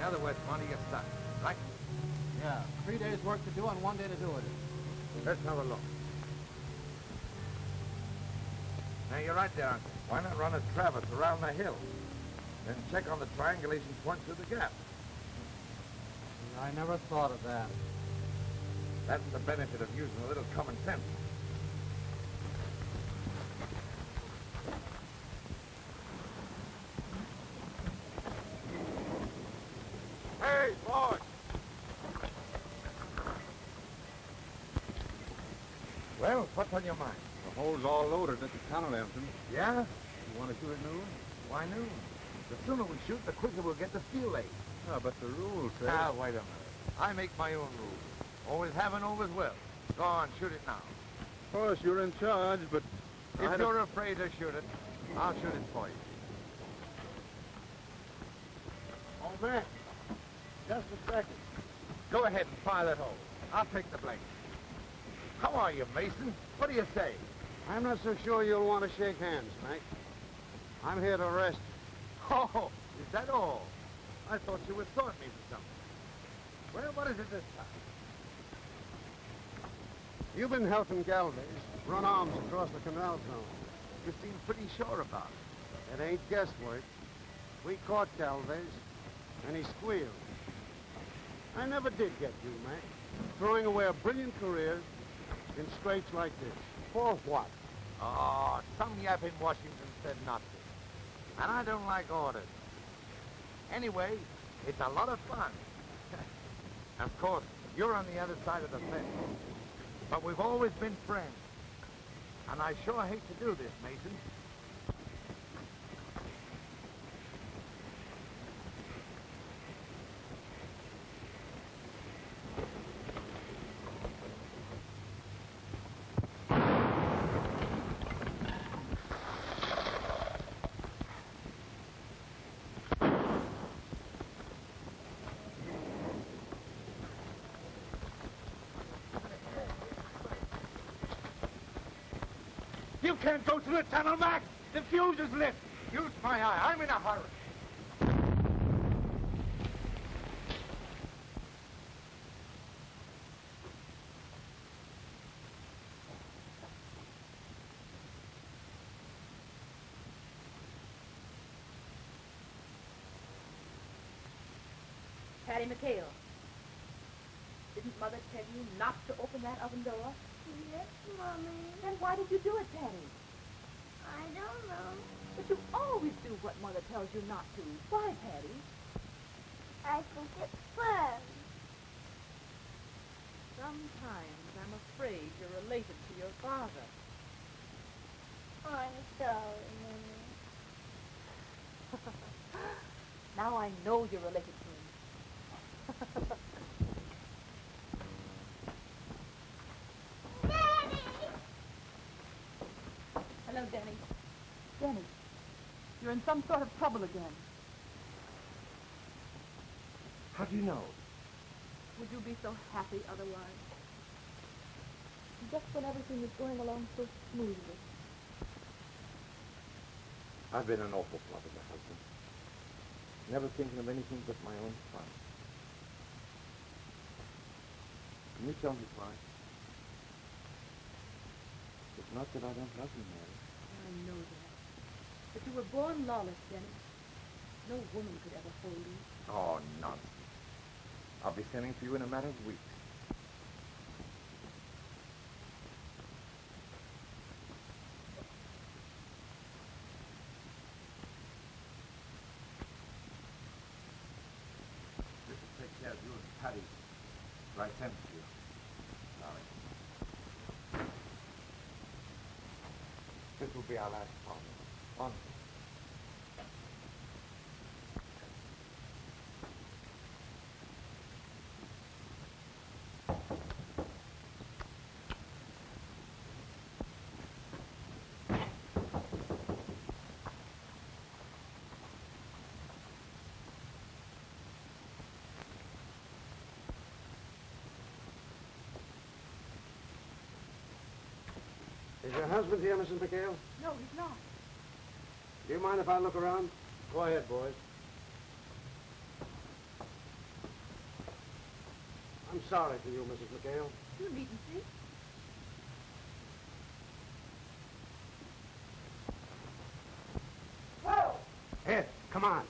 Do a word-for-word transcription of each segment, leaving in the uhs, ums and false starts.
In other words, Monty, you're stuck, right? Yeah, three days' work to do and one day to do it. Let's have a look. Now, you're right there, Uncle. Why not run a traverse around the hill? Then check on the triangulation points through the gap. I never thought of that. That's the benefit of using a little common sense. Hey, boy! Well, what's on your mind? The hole's all loaded at the tunnel entrance. Yeah? You want to shoot at noon? Why noon? The sooner we shoot, the quicker we'll get the steel laid. Oh, but the rules, sir. Ah, wait a minute. I make my own rules. Always have and always will. Go on, shoot it now. Of course, you're in charge, but... If I you're don't... afraid to shoot it, I'll shoot it for you. Oh, man. Just a second. Go ahead and fire that hole. I'll take the blame. How are you, Mason? What do you say? I'm not so sure you'll want to shake hands, Mac. I'm here to arrest you. Oh, is that all? I thought you were sorting me for something. Well, what is it this time? You've been helping Galvez run arms across the canal zone. You seem pretty sure about it. It ain't guesswork. We caught Galvez, and he squealed. I never did get you, Mac. Throwing away a brilliant career in straits like this. For what? Oh, some yap in Washington said not to. And I don't like orders. Anyway, it's a lot of fun. Of course, you're on the other side of the fence. But we've always been friends. And I sure hate to do this, Mason. You can't go through the tunnel, Mac! The fuse is lit! Use my eye, I'm in a hurry! Patty McHale, didn't Mother tell you not to open that oven door? Yes, Mommy. Then why did you do it, Patty? I don't know. But you always do what Mother tells you not to. Why, Patty? I think it's fun. Sometimes I'm afraid you're related to your father. I'm sorry, Mommy. Now I know you're related to me. Hello, Denny. Denny, you're in some sort of trouble again. How do you know? Would you be so happy otherwise? Just when everything is going along so smoothly. I've been an awful father, my husband. Never thinking of anything but my own fun. Can you tell me why? It's not that I don't love you, Mary. I know that. But you were born lawless, Dennis. No woman could ever hold you. Oh, nonsense. I'll be sending for you in a matter of weeks. This will take care of you and Patty. But I sent for you. Sorry. This will be our last problem. Honestly. Is your husband here, Missus McHale? No, he's not. Do you mind if I look around? Go ahead, boys. I'm sorry for you, Missus McHale. You needn't see. Whoa! Ed, come on.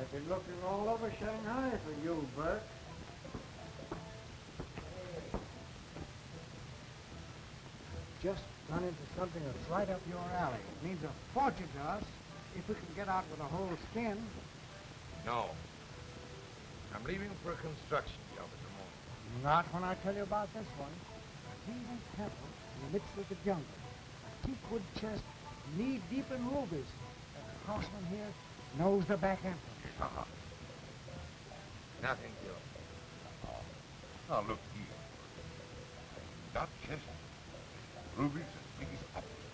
I've been looking all over Shanghai for you, Burke. Just run into something that's right up your alley. It means a fortune to us if we can get out with a whole skin. No. I'm leaving for a construction job in the morning. Not when I tell you about this one. A heathen temple in the midst of the jungle. A teakwood chest knee-deep in rubies. A craftsman here knows the back end. Uh-huh. Nothing, Jill. Now, look here. That chest, rubies as big as apples.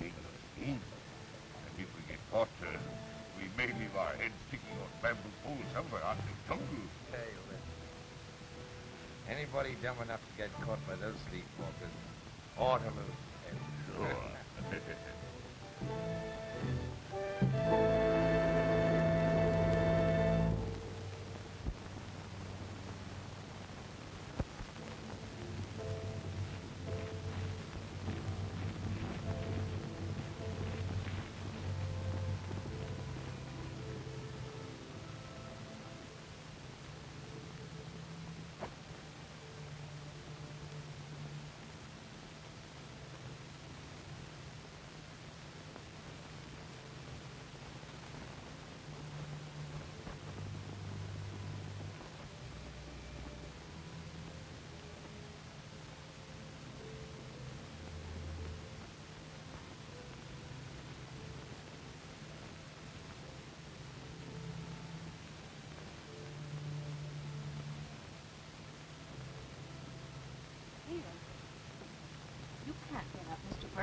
Big as angels. And if we get caught, uh, we may leave our heads sticking on bamboo poles somewhere out in the jungle. Hey, listen. Anybody dumb enough to get caught by those sleepwalkers ought to lose their heads. Sure.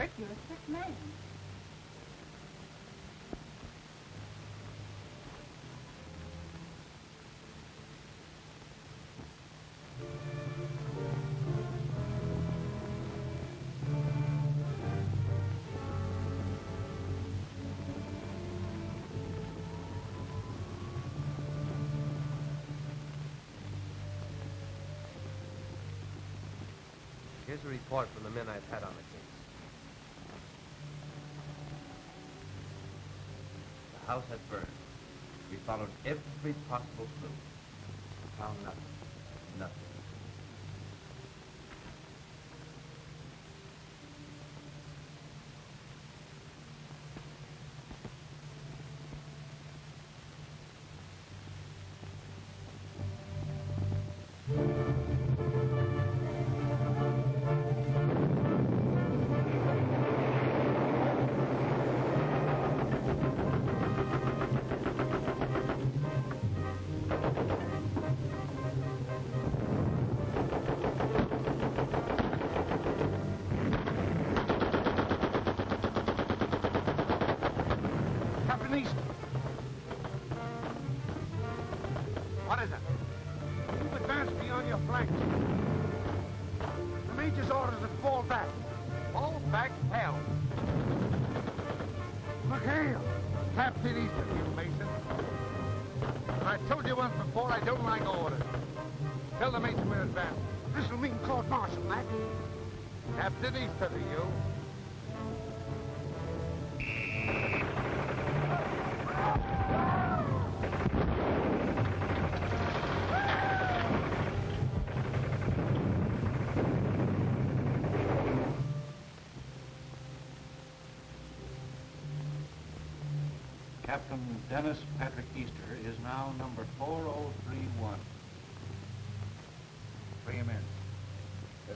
Bert, you're a sick man. Here's a report from the men I've had on the case. The house had burned. We followed every possible clue. Found nothing. Nothing. Captain Easter, you Mason. I told you once before, I don't like orders. Tell the mate to wear his badge. This will mean court-martial, Mac. Captain Easter to you. Captain Dennis Patrick Easter is now number four oh three one. Bring him in. Yes, sir.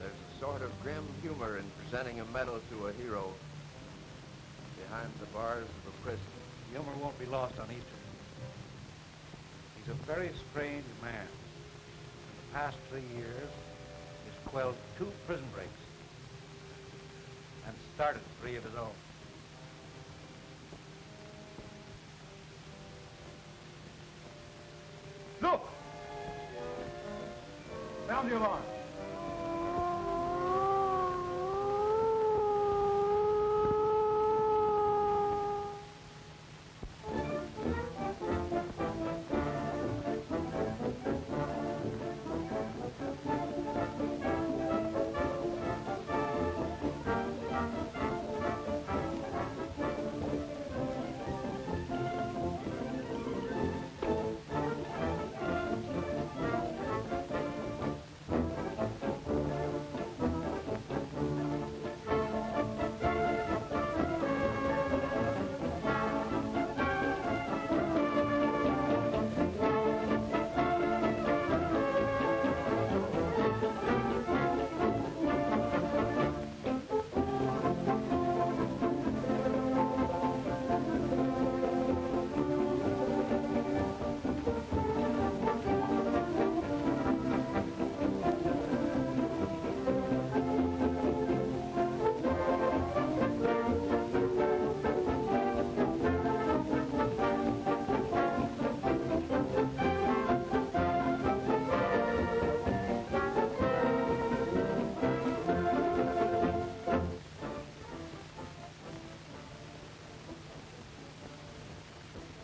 There's a sort of grim humor in presenting a medal to a hero behind the bars of a prison. The humor won't be lost on Easter. He's a very strange man. In the past three years, he's quelled two prison breaks and started three of his own. Look! Sound the alarm.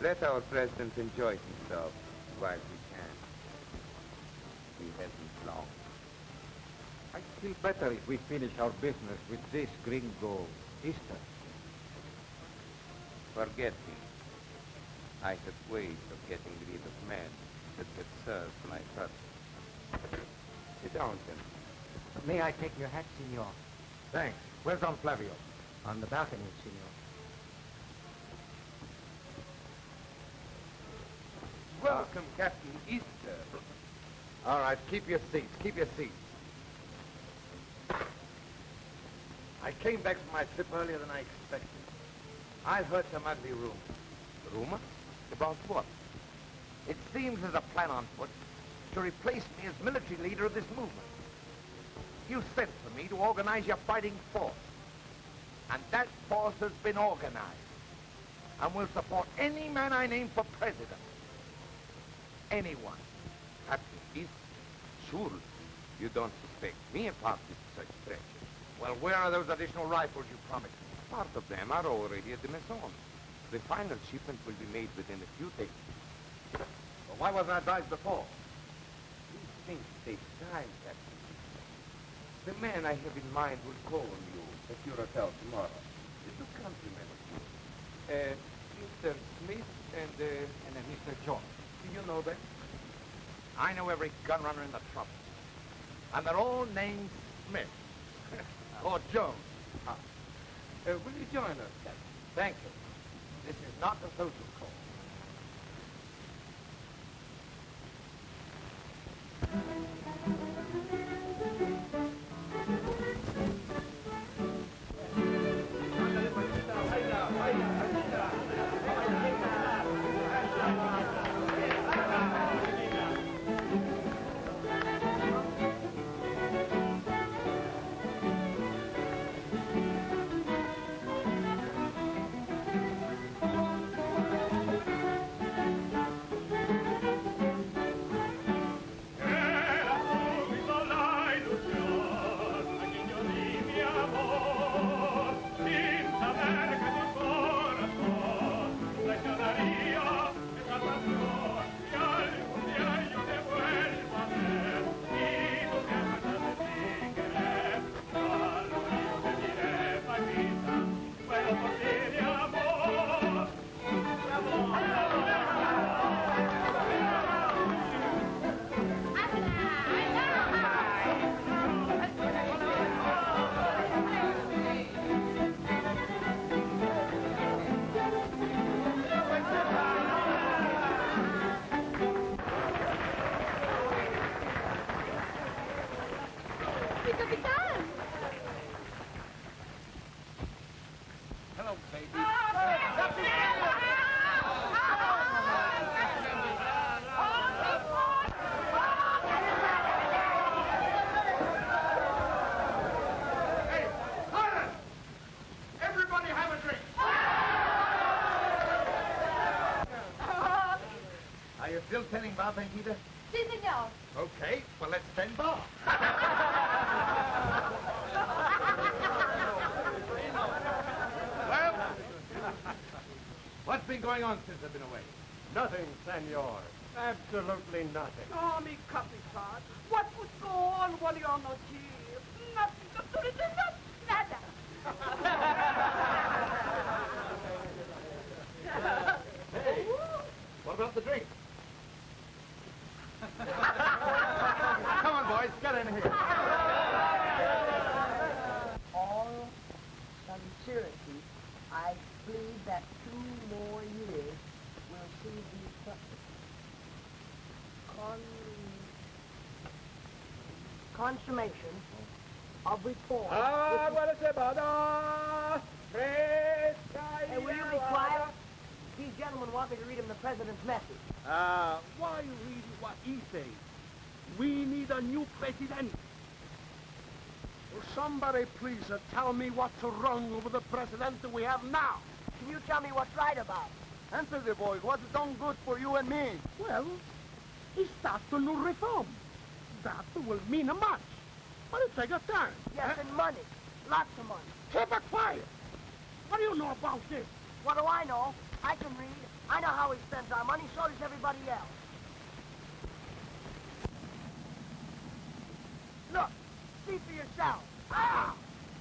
Let our president enjoy himself while he can. He hasn't long. I feel better if we finish our business with this gringo Easter. Forget me. I have ways of getting rid of men that could serve my purpose. Sit down, gentlemen. May I take your hat, senor? Thanks. Where's Don Flavio? On the balcony, senor. Welcome, Captain Easter. All right, keep your seats, keep your seats. I came back from my trip earlier than I expected. I heard some ugly rumors. Rumors? About what? It seems there's a plan on foot to replace me as military leader of this movement. You sent for me to organize your fighting force. And that force has been organized. And will support any man I name for president. Anyone. Captain Easter, surely you don't suspect me of partnering in such treachery. Well, where are those additional rifles you promised me? Part of them are already at the Maison. The final shipment will be made within a few days. Well, why wasn't I advised before? These things take time, Captain Easter. The man I have in mind will call on you at your hotel tomorrow. The two countrymen of you. Uh, Mister Smith and, uh, and uh, Mister Jones. Do you know them? I know every gun runner in the trouble. And they're all named Smith. Or Jones. Uh, uh, will you join us, Captain? Thank you. This is not a social call. still tending bar, Francita? Si, senor. Okay, well, let's tend bar. Well, what's been going on since I've been away? Nothing, senor. Absolutely nothing. Oh, mi capitan. What would go on while you're not here? Nothing, absolutely nothing. Nada. Hey, what about the drink? Come on, boys, get in here. All sincerity, I plead that two more years will see these subjects. Con... Consummation of report. Ah, what is it? Hey, will you be quiet? These gentlemen want me to read him the president's message. Ah, uh, why read what he says? We need a new president. Will somebody please uh, tell me what's wrong with the president that we have now? Can you tell me what's right about it? Answer the boy, what's done good for you and me? Well, he starts a new reform. That will mean a much. But it's like a time. Yes, huh? And money. Lots of money. Keep it quiet. What do you know about this? What do I know? I can read. I know how he spends our money, so does everybody else. Look, see for yourself. Ah!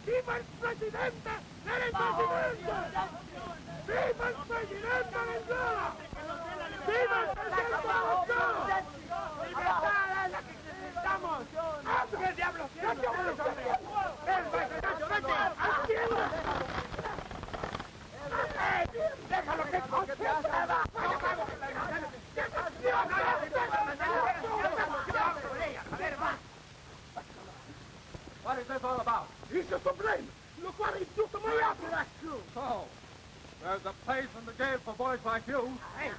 Viva el presidente! ¡Viva el presidente! Viva el presidente Venezuela! Viva el presidente Venezuela! ¡Libertad es la que necesitamos! ¡Hazme el diablo! ¡No te voy a sorprender! ¡El presidente Venezuela! ¡Déjalo que consiga! What is this all about? He's just to blame! Look what he did to my apple! That's true! So, there's a place in the jail for boys like you. Hey,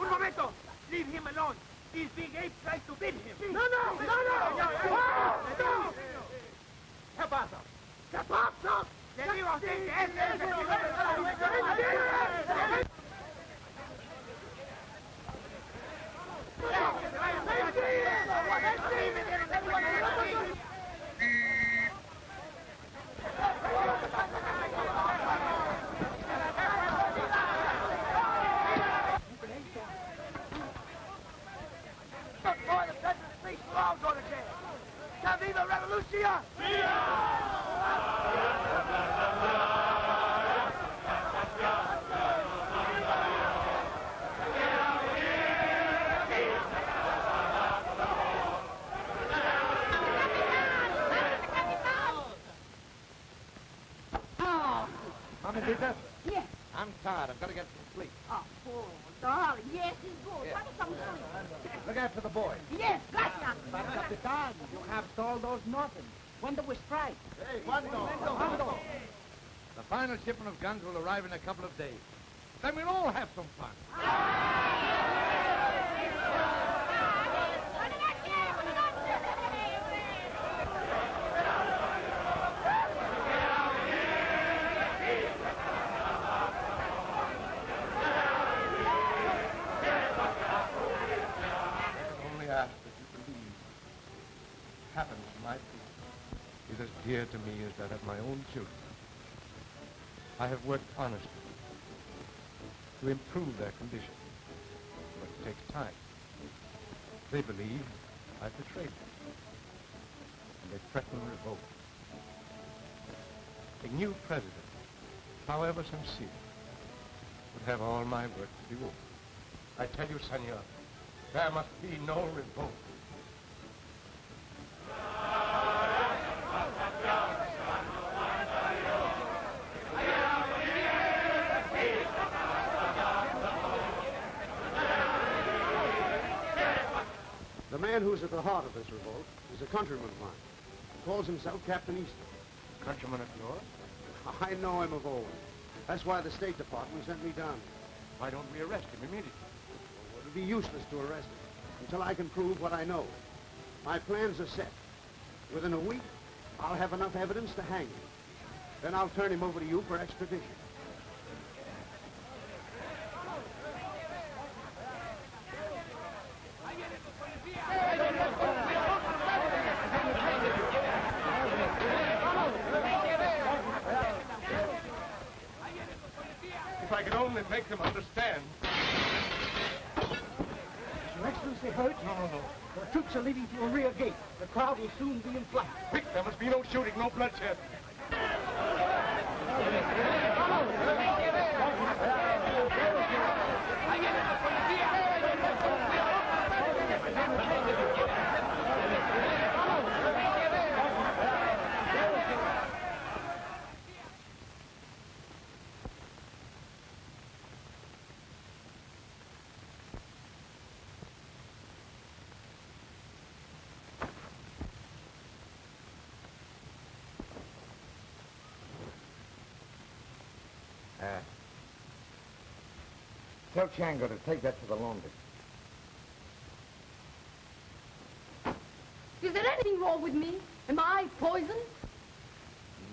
un momento! Leave him alone! These big apes try to beat him! No, no! No, no! No! ¿Qué pasa? ¿Qué pasa? ¡Le digo a usted que este es el señor! Before the Federal Police will all go to jail! Now, viva Revolucia! Viva! Yes. Yes. I'm tired. I've got to get some sleep. Oh, poor darling. Yes, it's good. Yes. Have some sleep. Look out for the boy. Yes, gotcha. But Capitan, you have sold those northern. Cuando we strike? Hey, cuando? Cuando? The final shipment of guns will arrive in a couple of days. Then we'll all have some fun. Dear to me is that of my own children. I have worked honestly to improve their condition, but it takes time. They believe I betrayed them, and they threaten revolt. A new president, however sincere, would have all my work to do over. I tell you, senor, there must be no revolt. The man who's at the heart of this revolt is a countryman of mine. He calls himself Captain Easter. Countryman of yours? I know him of old. That's why the State Department sent me down. Why don't we arrest him immediately? Well, it would be useless to arrest him until I can prove what I know. My plans are set. Within a week, I'll have enough evidence to hang him. Then I'll turn him over to you for extradition. If I could only make them understand. Is Your Excellency hurt? No, no, no. The troops are leaving through a rear gate. The crowd will soon be in flight. Quick, there must be no shooting, no bloodshed. Tell Chango to take that to the laundry. Is there anything wrong with me? Am I poisoned?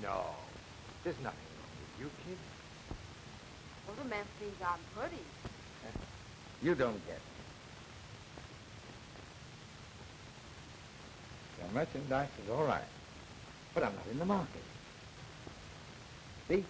No. There's nothing wrong with you, kid. Well, the man thinks I'm pretty. You don't get it. The merchandise is all right, but I'm not in the market. See?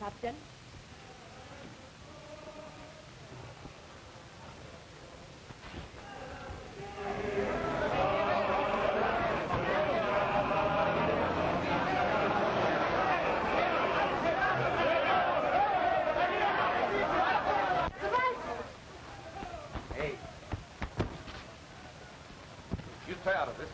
Captain. The rifles. Hey. You stay out of this.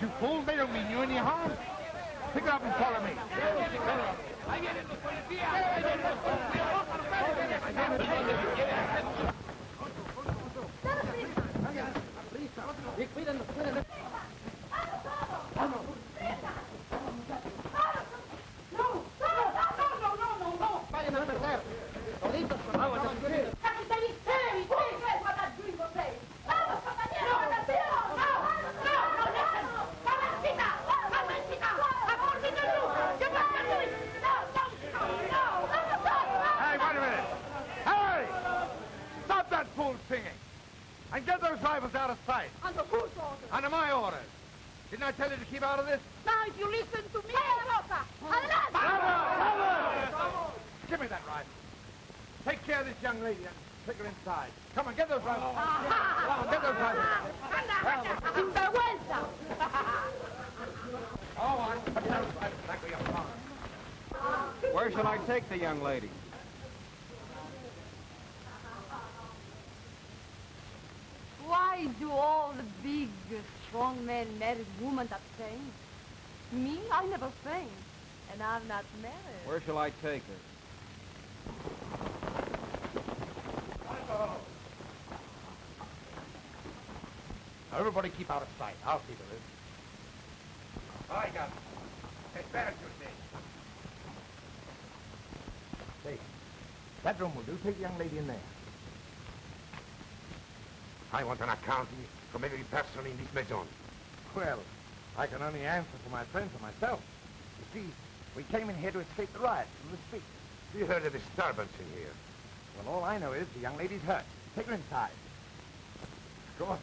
You fool, they don't mean you any harm. Pick it up and follow me. Out of this. Now, if you listen to me, give me that rifle. Take care of this young lady and take her inside. Come on, get those rifles. Come on, get those rifles. All right, put those rifles back to your pocket. Where shall I take the young lady? Why do all the big, strong men married women that faint? Me, I never faint, and I'm not married. Where shall I take her? Everybody keep out of sight. I'll see to this. I got it. It's better to see. Hey, that room will do. Take the young lady in there. I want an account from every person in this Maison. Well, I can only answer for my friends and myself. You see, we came in here to escape the riots from the street. You heard a disturbance in here. Well, all I know is the young lady's hurt. Take her inside. Of course,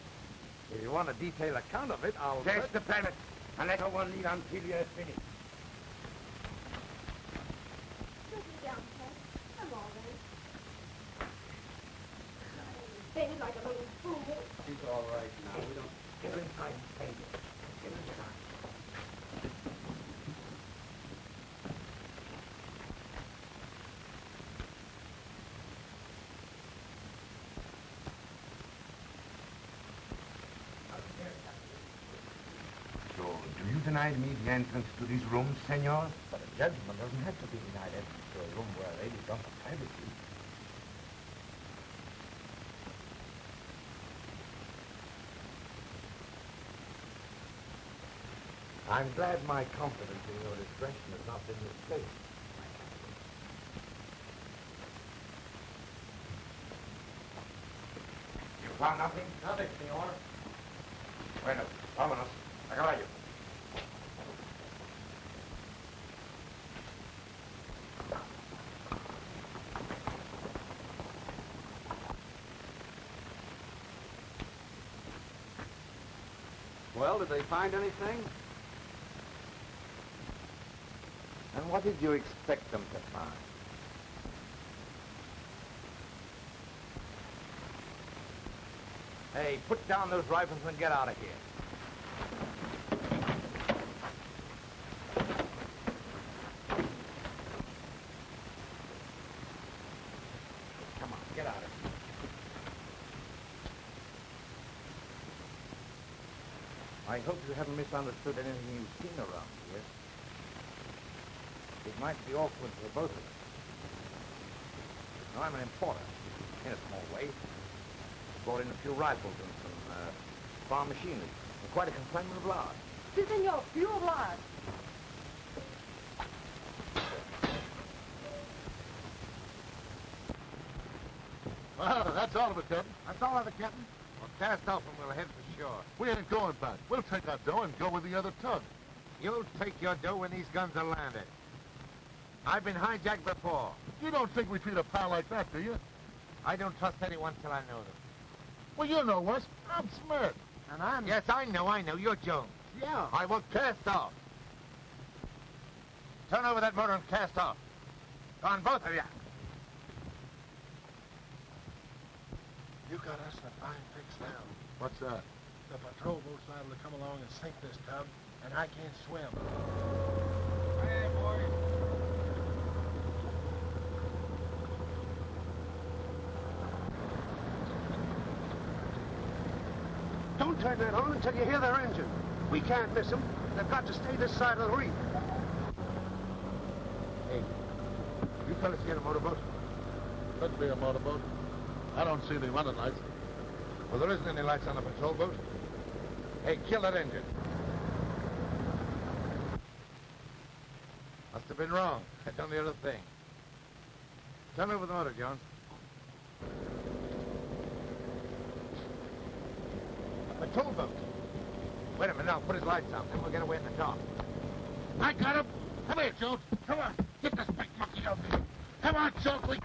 if you want a detailed account of it, I'll... Test the planet and let her one leave until you're finished. She's all right now. We don't get her inside and save her. Get her inside. So, do you denied me the entrance to these rooms, senor? But a gentleman doesn't have to be denied entrance to a room where a lady wants privacy. I'm glad my confidence in your discretion has not been mistaken, my captain. You found nothing? Nothing, senor. Bueno, vámonos. A caballo. Well, did they find anything? And what did you expect them to find? Hey, put down those rifles and get out of here. Come on, get out of here. I hope you haven't misunderstood anything you've seen around here. It might be awkward for both of us. Now, I'm an importer, in a small way. Brought in a few rifles and some, uh, farm machinery. And quite a consignment of lard. Si, senor, pure lard. Well, that's all of it, Captain. That's all of it, Captain? Well, cast off and we'll head for shore. We ain't going back. We'll take our dough and go with the other tug. You'll take your dough when these guns are landed. I've been hijacked before. You don't think we treat a pal like that, do you? I don't trust anyone till I know them. Well, you know us. I'm Smith. And I'm... Yes, I know, I know. You're Jones. Yeah. I will cast off. Turn over that motor and cast off. On both of you. You got us in a fine fix now. What's that? The patrol boat's liable to come along and sink this tub, and I can't swim. Hey, boys. Don't turn that on until you hear their engine. We can't miss them. They've got to stay this side of the reef. Hey, you fellas get a motorboat? Could be a motorboat. I don't see the running lights. Well, there isn't any lights on the patrol boat. Hey, kill that engine. Must have been wrong. I've done the other thing. Turn over the motor, Jones. Patrol boat. Wait a minute, I'll put his lights out, then we'll get away in the dark. I got him. Come here, Jones. Come on. Get this big monkey over here. Come on, Jones. We...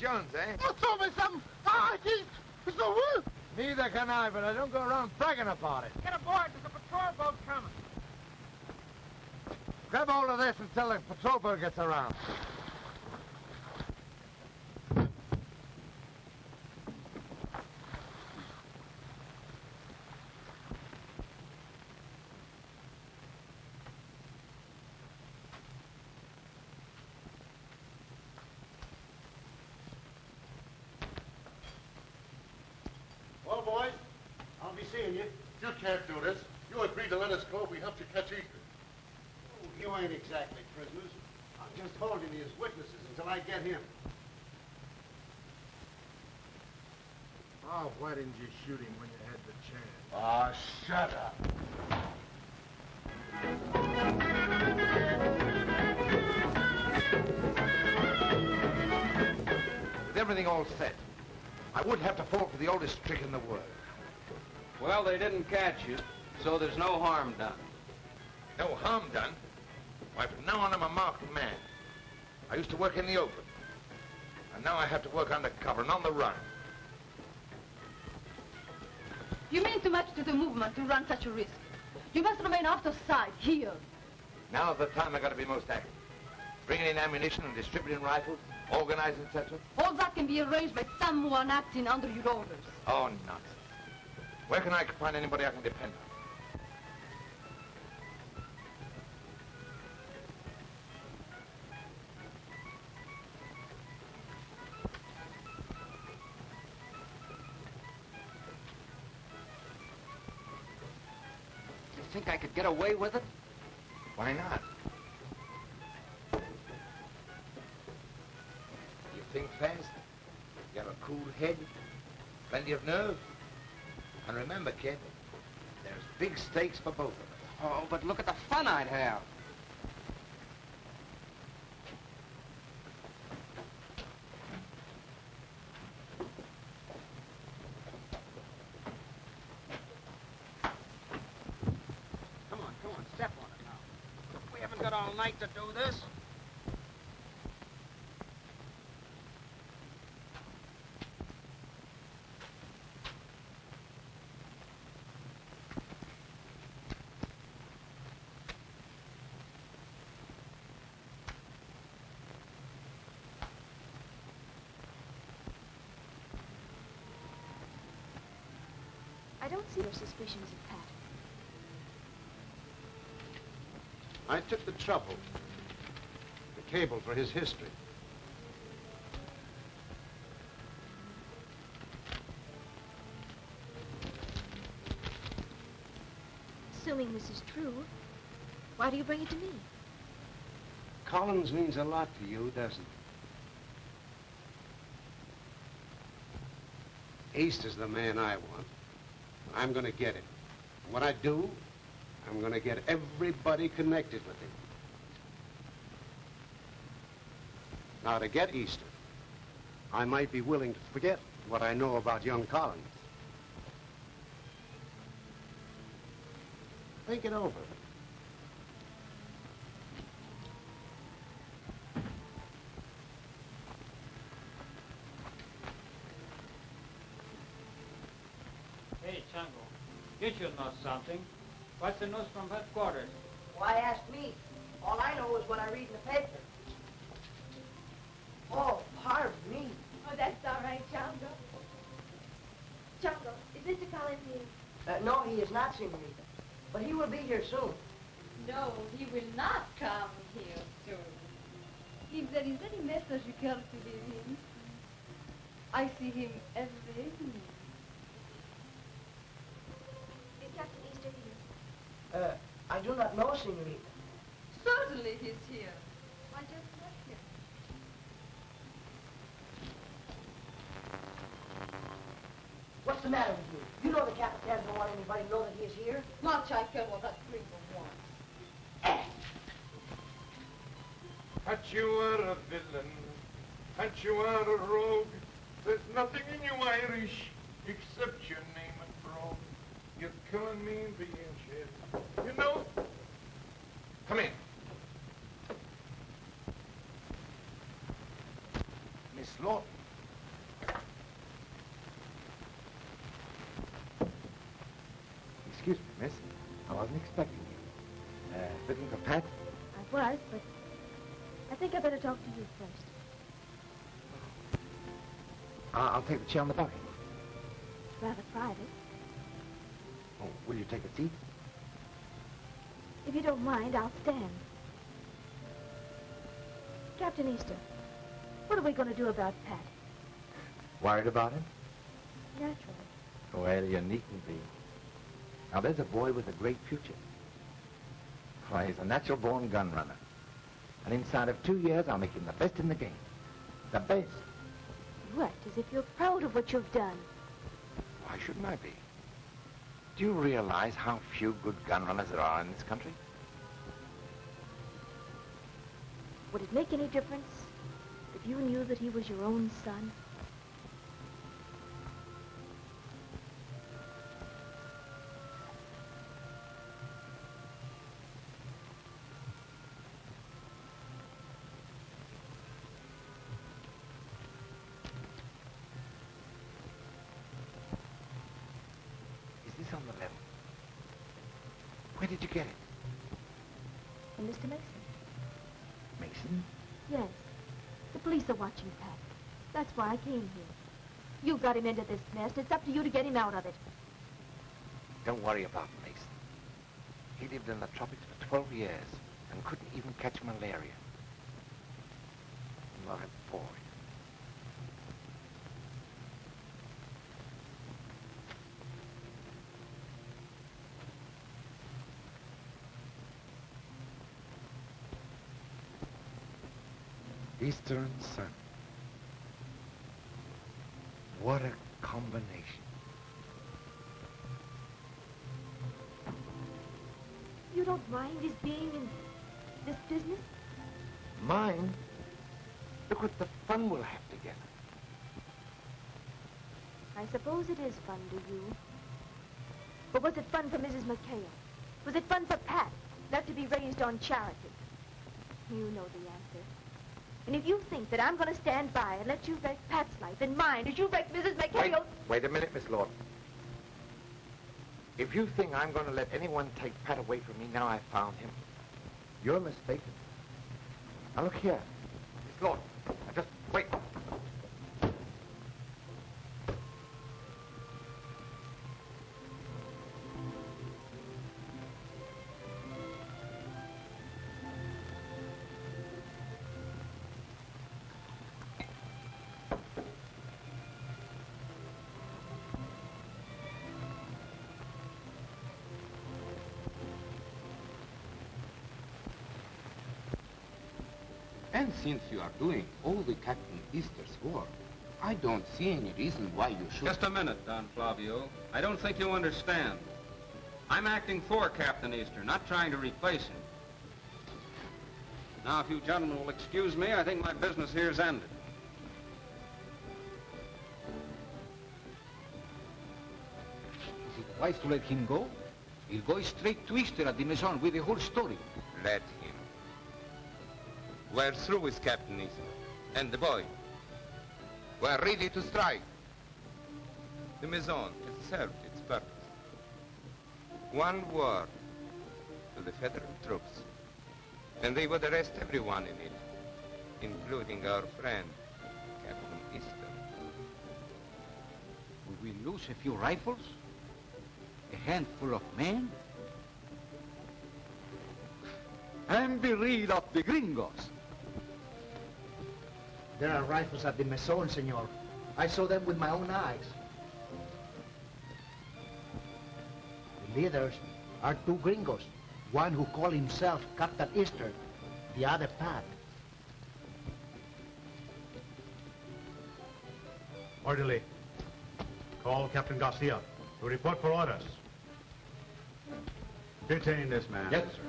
Jones, eh? You told me something. I did. It's no good. Neither can I, but I don't go around bragging about it. Get aboard. There's a patrol boat coming. Grab hold of this until the patrol boat gets around. Why didn't you shoot him when you had the chance? Ah, shut up. With everything all set, I would have to fall for the oldest trick in the world. Well, they didn't catch you, so there's no harm done. No harm done? Why, from now on, I'm a marked man. I used to work in the open, and now I have to work undercover and on the run. You mean too much to the movement to run such a risk. You must remain out of sight, here. Now is the time I've got to be most active. Bringing in ammunition and distributing rifles, organizing, et cetera. All that can be arranged by someone acting under your orders. Oh, nonsense. Where can I find anybody I can depend on? Think I could get away with it? Why not? You think fast, you have a cool head, plenty of nerve. And remember, kid, there's big stakes for both of us. Oh, but look at the fun I'd have. To do this. I don't see your suspicions of Pat. I took the trouble, the cable for his history. Assuming this is true, why do you bring it to me? Collins means a lot to you, doesn't he? Easter's the man I want. I'm gonna get him. And what I do, I'm going to get everybody connected with him. Now, to get Easter, I might be willing to forget what I know about young Collins. Think it over. Hey, Chango, you should know something. What's the news from headquarters? Why ask me? All I know is what I read in the paper. Oh, pardon me. Oh, that's all right, Chango. Chango, is Mister Collins here? Uh, no, he is not, Senorita. But he will be here soon. No, he will not come here soon. If there is any message you care to give him, I see him every evening. Is Captain Easter here? Uh, I do not know, Senorita. Certainly he's here. I just left him. What's the matter with you? You know the Capitan doesn't want anybody to know that he is here. Much I care what that gringo wants. But you are a villain. But you are a rogue. There's nothing in you Irish except your name and brogue. You're killing me and being shit. You know? Come in. Miss Lawton. Excuse me, miss. I wasn't expecting you. Uh, looking for Pat? I was, but I think I better talk to you first. Uh, I'll take the chair in the balcony. It's rather private. Oh, will you take a seat? If you don't mind, I'll stand. Captain Easter, what are we going to do about Pat? Worried about him? Naturally. Well, you needn't be. Now, there's a boy with a great future. Why, he's a natural-born gun runner. And inside of two years, I'll make him the best in the game. The best. You act as if you're proud of what you've done. Why shouldn't I be? Do you realize how few good gun runners there are in this country? Would it make any difference if you knew that he was your own son? Where did you get it? From Mister Mason. Mason? Yes. The police are watching Pat. That's why I came here. You got him into this mess. It's up to you to get him out of it. Don't worry about Mason. He lived in the tropics for twelve years and couldn't even catch malaria. My boy. Eastern sun. What a combination. You don't mind his being in this business? Mind? Look what the fun we'll have together. I suppose it is fun to you. But was it fun for Missus McHale? Was it fun for Pat, left to be raised on charity? You know the answer. And if you think that I'm going to stand by and let you wreck Pat's life and mine, as you wreck Missus McHale's... Wait, wait a minute, Miss Lord. If you think I'm going to let anyone take Pat away from me now I've found him, you're mistaken. Now look here, Miss Lord. Now just wait. And since you are doing all the Captain Easter's work, I don't see any reason why you should... Just a minute, Don Flavio. I don't think you understand. I'm acting for Captain Easter, not trying to replace him. Now, if you gentlemen will excuse me, I think my business here's ended. Is it wise to let him go? He'll go straight to Easter at the Maison with the whole story. Let him. We're through with Captain Easter and the boy. We're ready to strike. The Maison has served its purpose. One word to the federal troops, and they would arrest everyone in it, including our friend, Captain Easter. Will we lose a few rifles? A handful of men? And be rid of the gringos. There are rifles at the Maison, senor. I saw them with my own eyes. The leaders are two gringos. One who calls himself Captain Easter, the other Pat. Orderly, call Captain Garcia to report for orders. Detain this man. Yes, sir.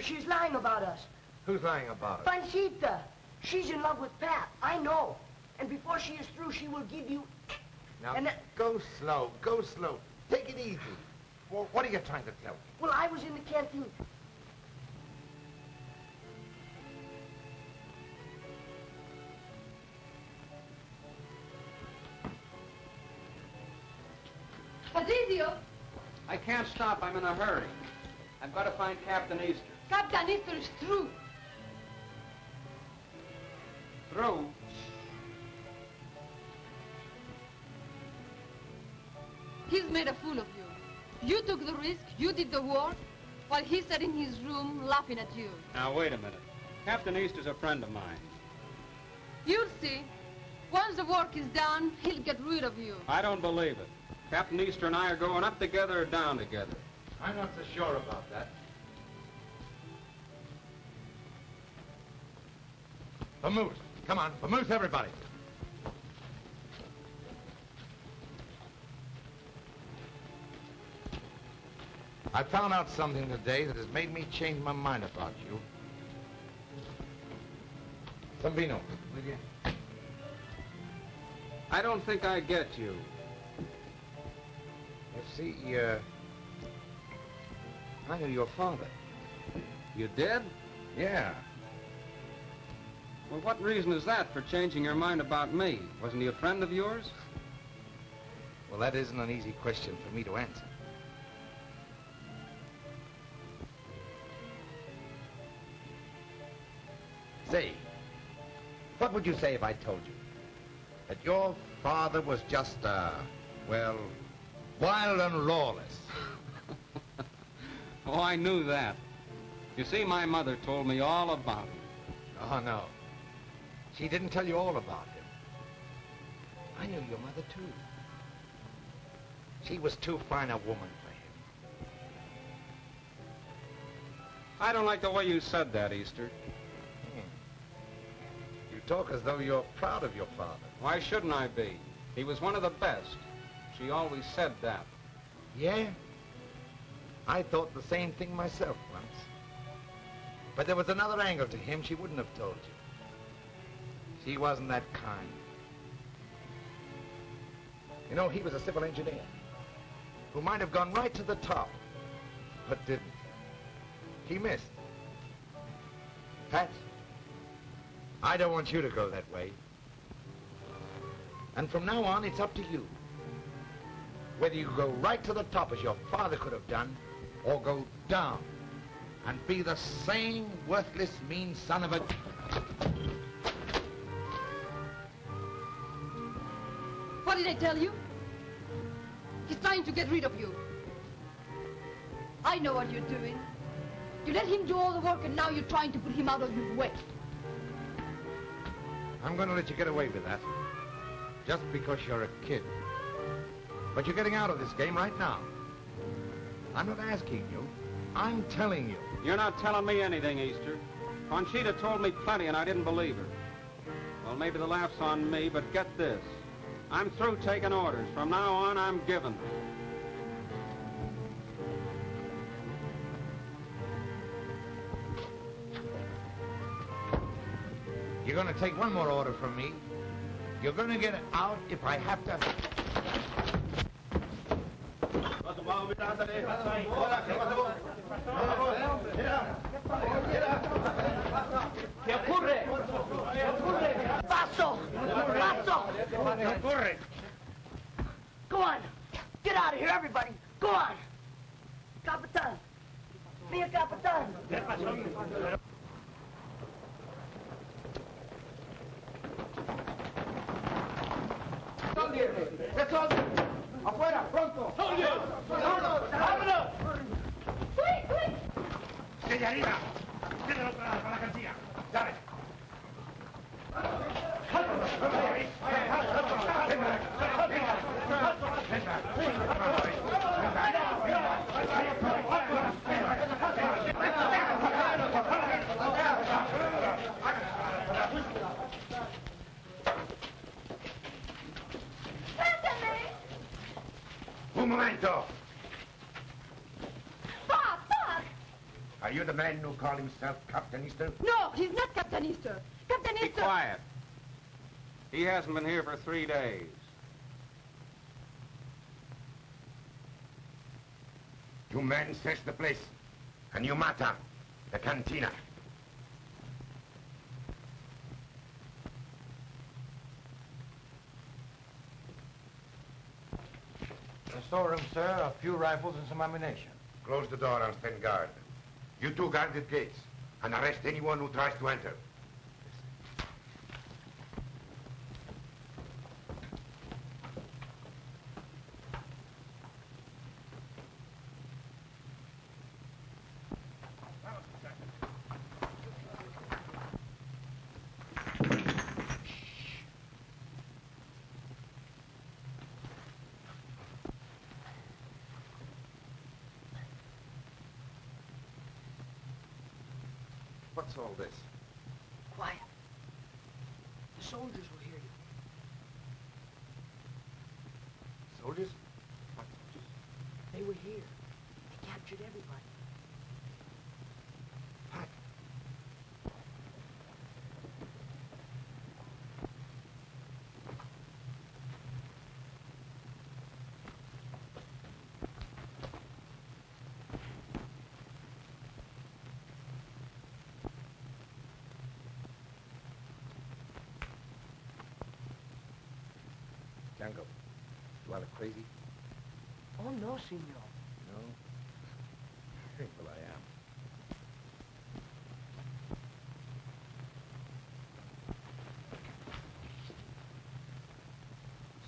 She's lying about us. Who's lying about us? Francita. She's in love with Pat. I know. And before she is through, she will give you... Now, and go slow. Go slow. Take it easy. Well, what are you trying to tell me? Well, I was in the canteen. Azidio. I can't stop. I'm in a hurry. I've got to find Captain Easter. Captain Easter is through. Through? He's made a fool of you. You took the risk, you did the work, while he sat in his room laughing at you. Now, wait a minute. Captain Easter's a friend of mine. You'll see. Once the work is done, he'll get rid of you. I don't believe it. Captain Easter and I are going up together or down together. I'm not so sure about that. Vamoose. Come on. Vamoose, everybody. I found out something today that has made me change my mind about you. Sambino. Again. I don't think I get you. Let's see, uh, I knew your father. You did? Yeah. Well, what reason is that for changing your mind about me? Wasn't he a friend of yours? Well, that isn't an easy question for me to answer. Say, what would you say if I told you that your father was just, uh, well, wild and lawless? Oh, I knew that. You see, my mother told me all about him. Oh, no. She didn't tell you all about him. I knew your mother, too. She was too fine a woman for him. I don't like the way you said that, Easter. Hmm. You talk as though you're proud of your father. Why shouldn't I be? He was one of the best. She always said that. Yeah? I thought the same thing myself once. But there was another angle to him she wouldn't have told you. She wasn't that kind. You know, he was a civil engineer who might have gone right to the top, but didn't. He missed. Pat, I don't want you to go that way. And from now on, it's up to you. Whether you go right to the top as your father could have done, or go down and be the same worthless, mean son of a... What did I tell you? He's trying to get rid of you. I know what you're doing. You let him do all the work, and now you're trying to put him out of your way. I'm going to let you get away with that, just because you're a kid. But you're getting out of this game right now. I'm not asking you. I'm telling you. You're not telling me anything, Easter. Conchita told me plenty, and I didn't believe her. Well, maybe the laugh's on me, but get this. I'm through taking orders. From now on, I'm giving them. You're going to take one more order from me. You're going to get out if I have to... ¿Qué ocurre? ¿Qué ocurre? ¡Paso! ¡Paso! ¿Qué ocurre? Go on! Get out of here, everybody! Go on! Capitan! Be a capitan! ¿Qué pasó? ¡Afuera! ¡Pronto! ¡Soldiers! ¡Vámonos! ¡Vámonos! ¡Uy! ¡Uy! ¡Desde arriba! ¡Desde otra lado, para la alcancía! ¡Dale! Un momento! Bob, Bob! Are you the man who called himself Captain Easter? No, he's not Captain Easter. Captain Easter... Be quiet. He hasn't been here for three days. You men search the place. And you mata the cantina. Storeroom, sir, a few rifles and some ammunition. Close the door and stand guard. You two guard the gates and arrest anyone who tries to enter. What's all this? Quiet. The soldiers will hear you. Soldiers? What soldiers? They were here. They captured everybody. Pat. Chango, you are crazy? Oh, no, senor. No? Well, I am.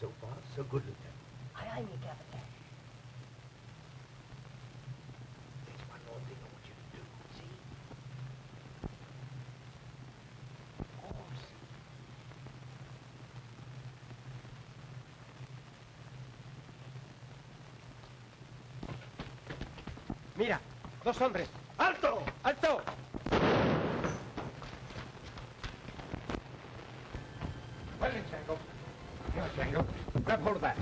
So far, so good, Lieutenant. Aye, aye, mi Captain. There's one more thing I want you to do, see? Oh, see. Mira, dos hombres. ¡Alto! ¡Alto! Well, Chango. Here, Chango. Grab hold of that.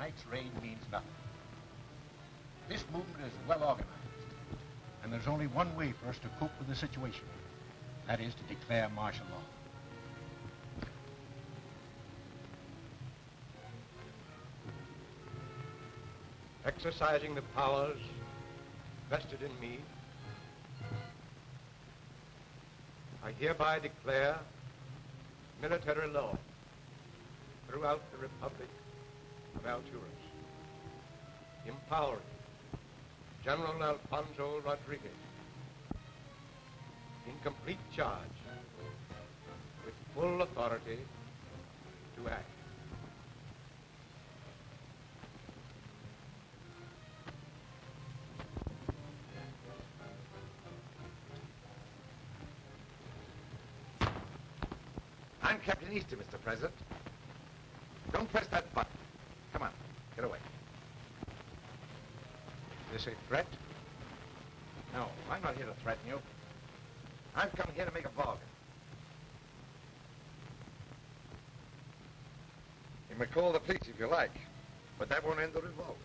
Tonight's raid means nothing. This movement is well organized, and there's only one way for us to cope with the situation. That is to declare martial law. Exercising the powers vested in me, I hereby declare military law throughout the Republic of Alturas, empowering General Alfonso Rodriguez in complete charge with full authority to act. I'm Captain Easter, Mister President. Don't press that button. Come on, get away. Is this a threat? No, I'm not here to threaten you. I've come here to make a bargain. You may call the police if you like, but that won't end the revolt.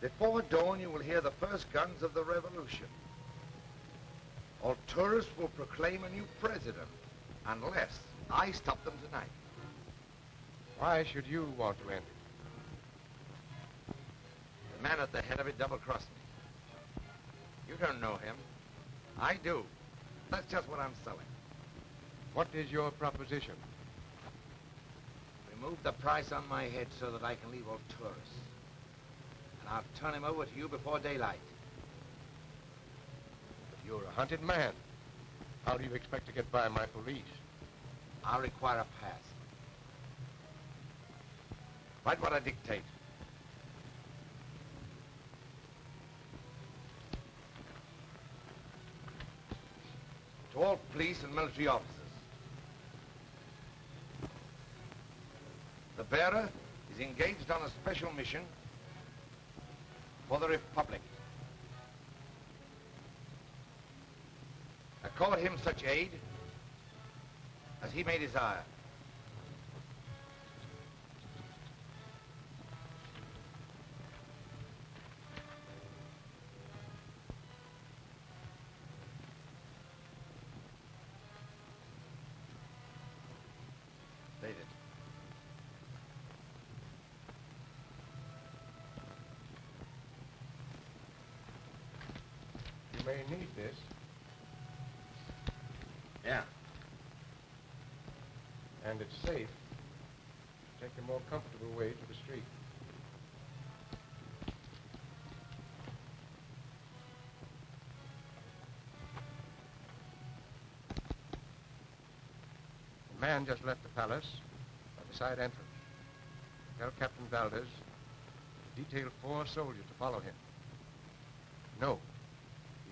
Before dawn, you will hear the first guns of the revolution. Alturas will proclaim a new president, unless I stop them tonight. Why should you want to end it? The man at the head of it double-crossed me. You don't know him. I do. That's just what I'm selling. What is your proposition? Remove the price on my head so that I can leave Alturas. And I'll turn him over to you before daylight. But you're a hunted man. How do you expect to get by my police? I'll require a pass. Write what I dictate. To all police and military officers, the bearer is engaged on a special mission for the Republic. Accord him such aid as he may desire. May need this. Yeah. And it's safe. take a more comfortable way to the street. The man just left the palace by the side entrance. Tell Captain Valdez to detail four soldiers to follow him. No,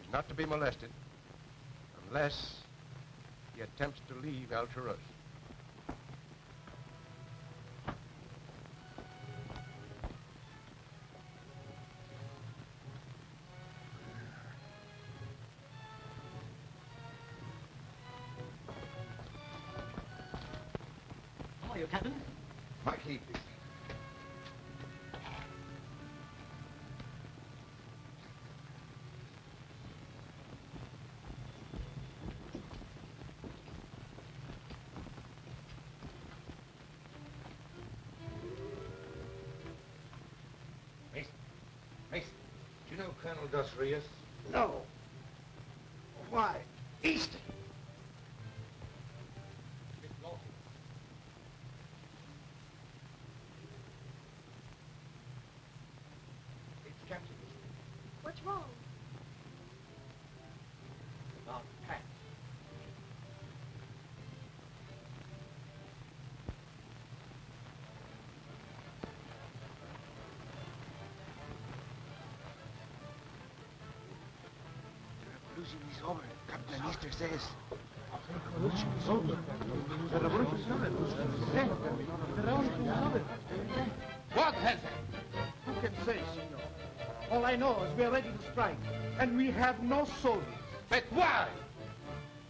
he's not to be molested unless he attempts to leave Alturas. How are you, Captain? My key, please. Colonel Dos Rios? No. Why? Easter. Miss Lawton. It's Captain. What's wrong? About Pat. Over. Captain Easter says the revolution is over. The revolution is over. The revolution is over. What has happened? Who can say, senor? All I know is we are ready to strike, and we have no soldiers. But why?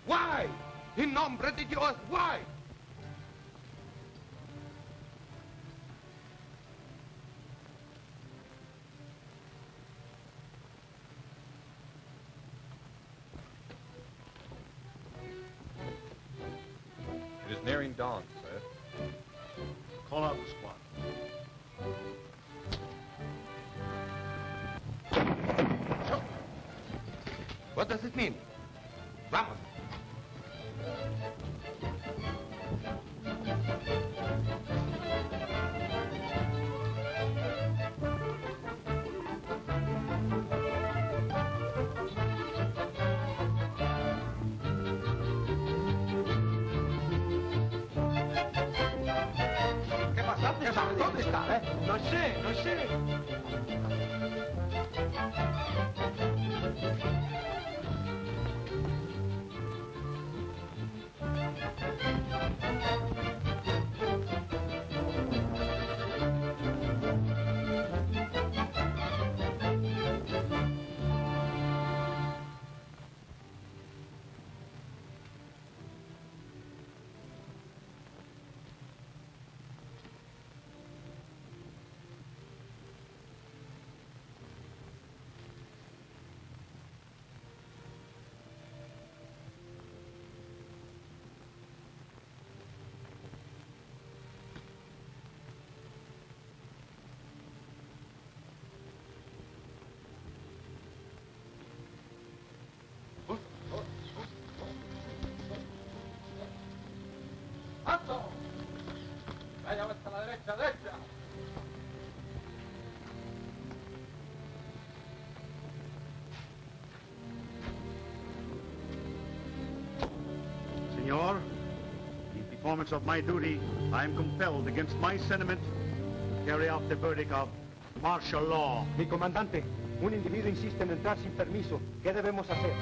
Why? In nombre de Dios, why? Nearing dawn, sir. Call out the squad. So, what does it mean? Vamos. No sé, no sé. Vaya hasta la derecha, derecha. Senor, in performance of my duty, I am compelled against my sentiment to carry out the verdict of martial law. Mi comandante, un individuo insiste en entrar sin permiso. ¿Qué debemos hacer?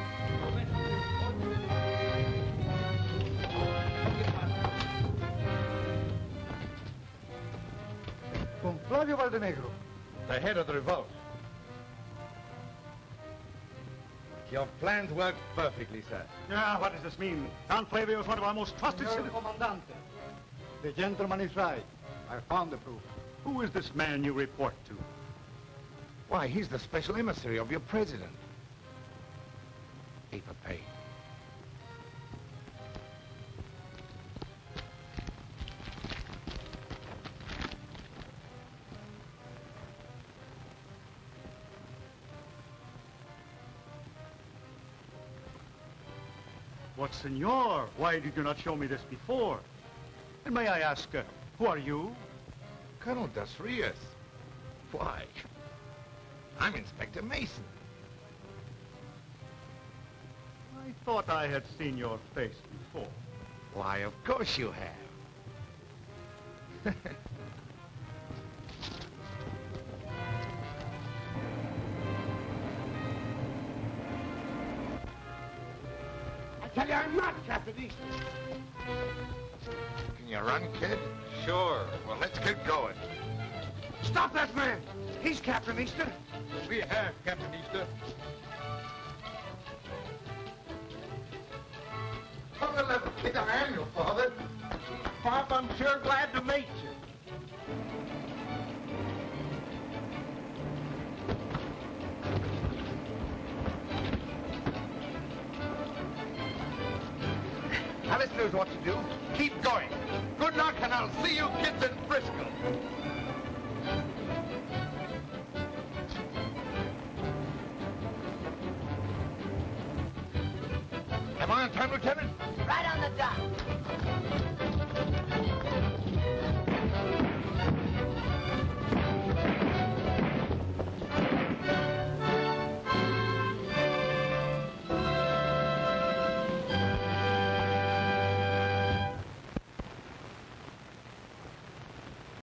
Flavio Montenegro, the head of the revolt. Your plans work perfectly, sir. Ah, what does this mean? Don Flavio is one of our most trusted citizens. Comandante, the gentleman is right. I found the proof. Who is this man you report to? Why, he's the special emissary of your president. Paper pay. But, senor, why did you not show me this before? And may I ask, uh, who are you? Colonel Dos Rios? Why, I'm Inspector Mason. I thought I had seen your face before. Why, of course you have. I tell you, I'm not Captain Easter. Can you run, kid? Sure. Well, let's get going. Stop that man! He's Captain Easter. We have Captain Easter. Well, little kid, I am your father. Pop, I'm sure glad to meet you. Now, this knows what to do. Keep going. Good luck, and I'll see you kids in Frisco. Am I on time, Lieutenant? Right on the dot.